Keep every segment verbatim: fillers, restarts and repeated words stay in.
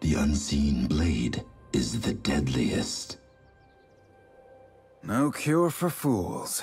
The unseen blade is the deadliest. No cure for fools.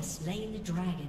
Slain the dragon.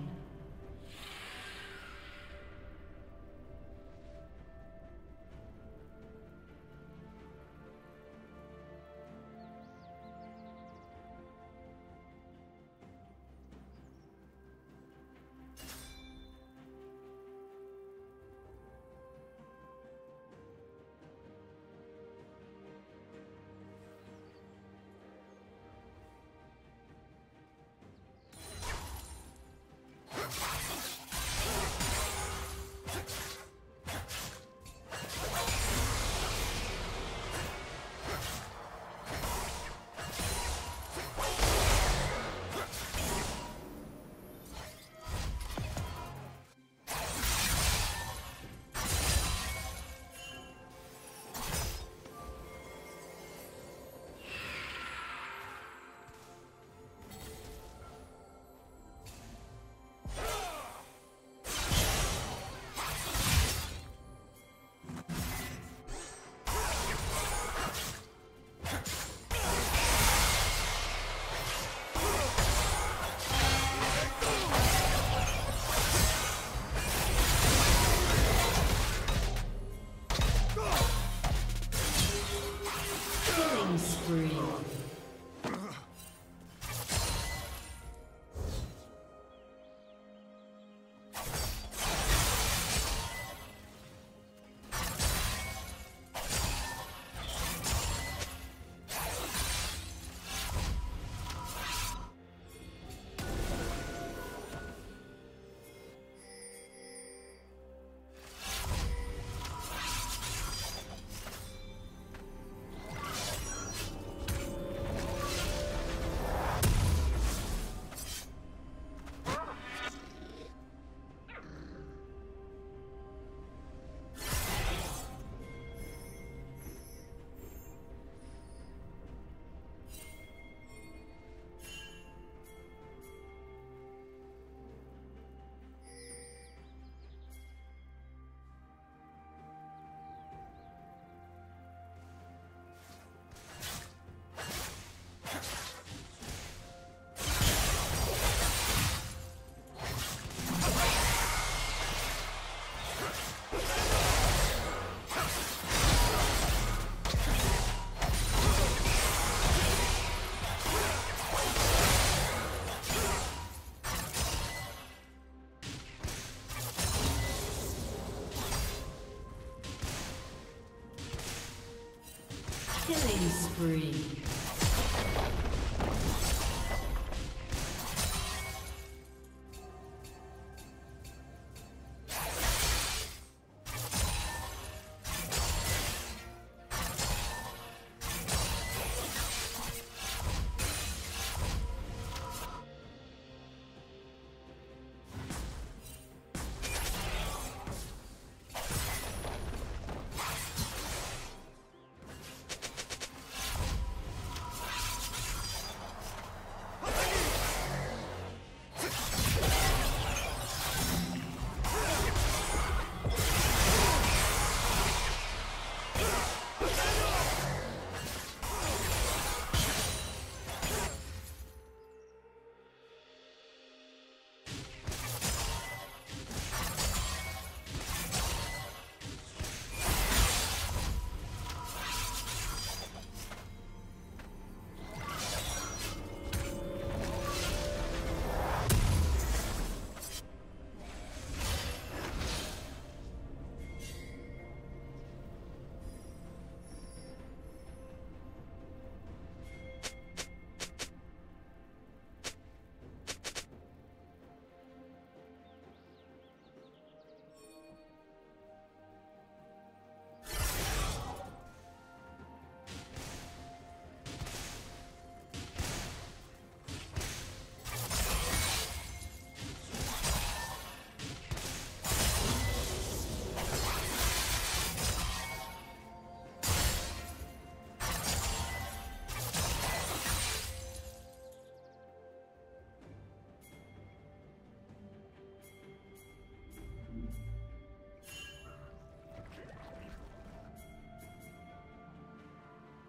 Killing spree.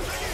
Okay.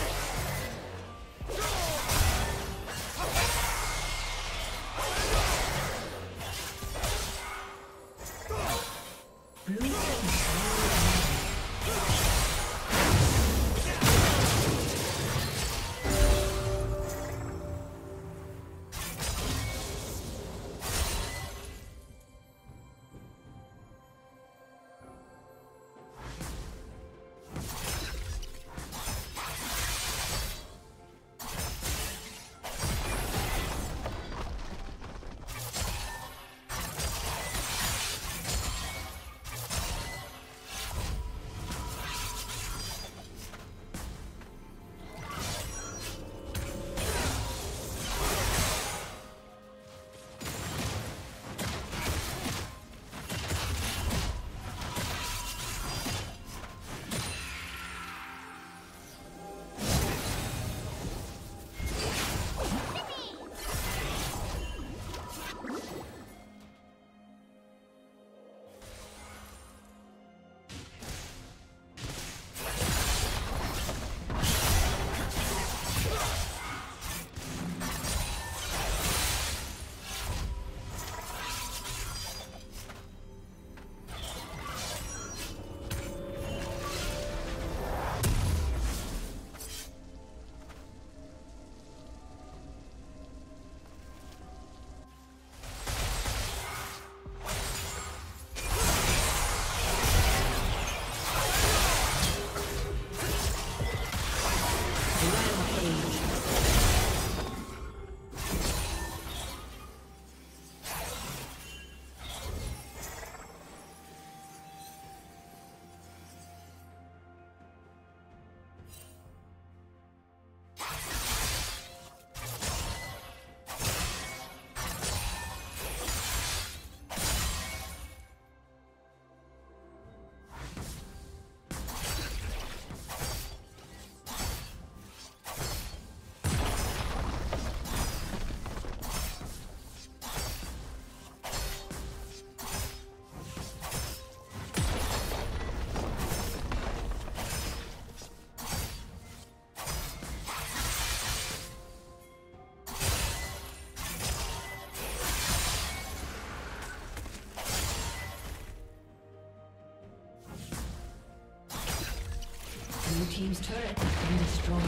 Blue team's turret has been destroyed.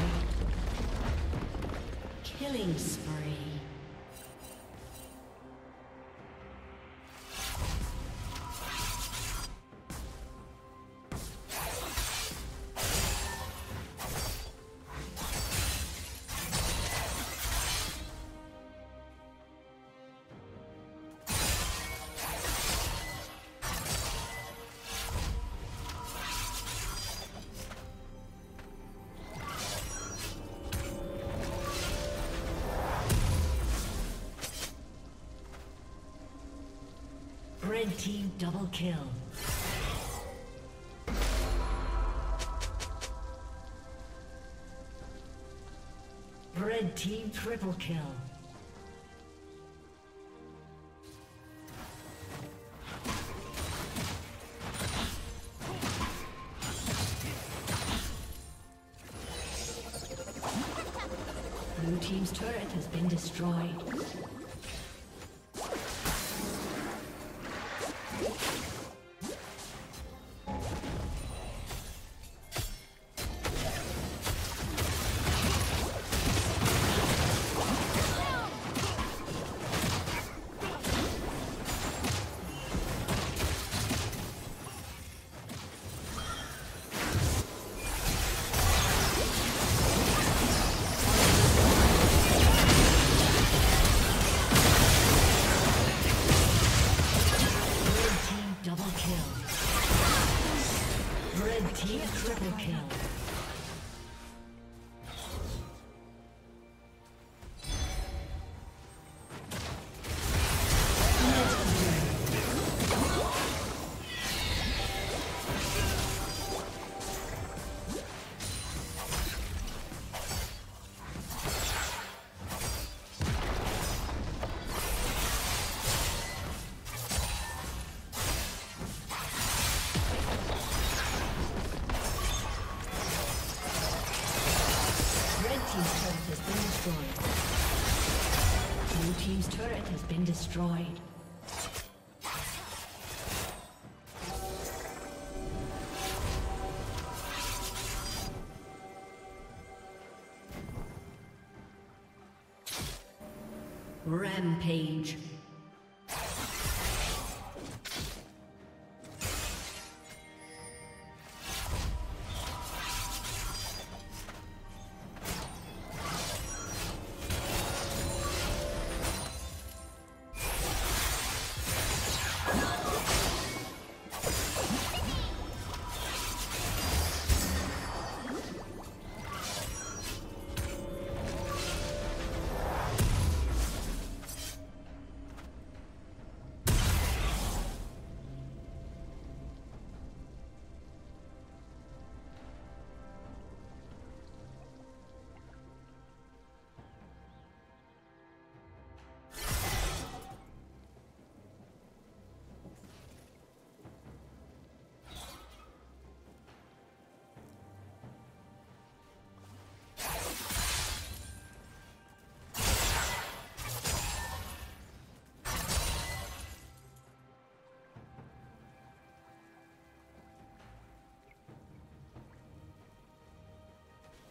Killing spree. Red team double kill. Red team triple kill. Blue team's turret has been destroyed. Team's turret has been destroyed. Rampage.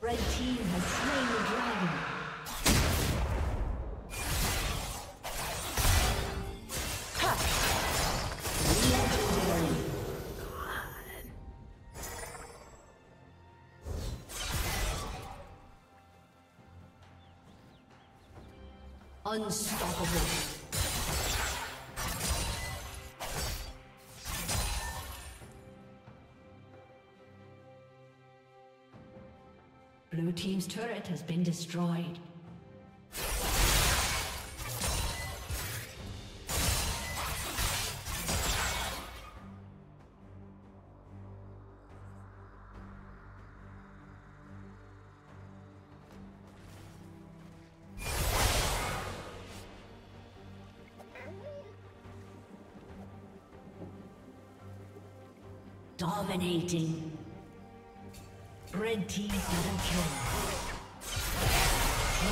Red team has slain the dragon. Unstoppable. Blue team's turret has been destroyed. Dominating. Red team double kill.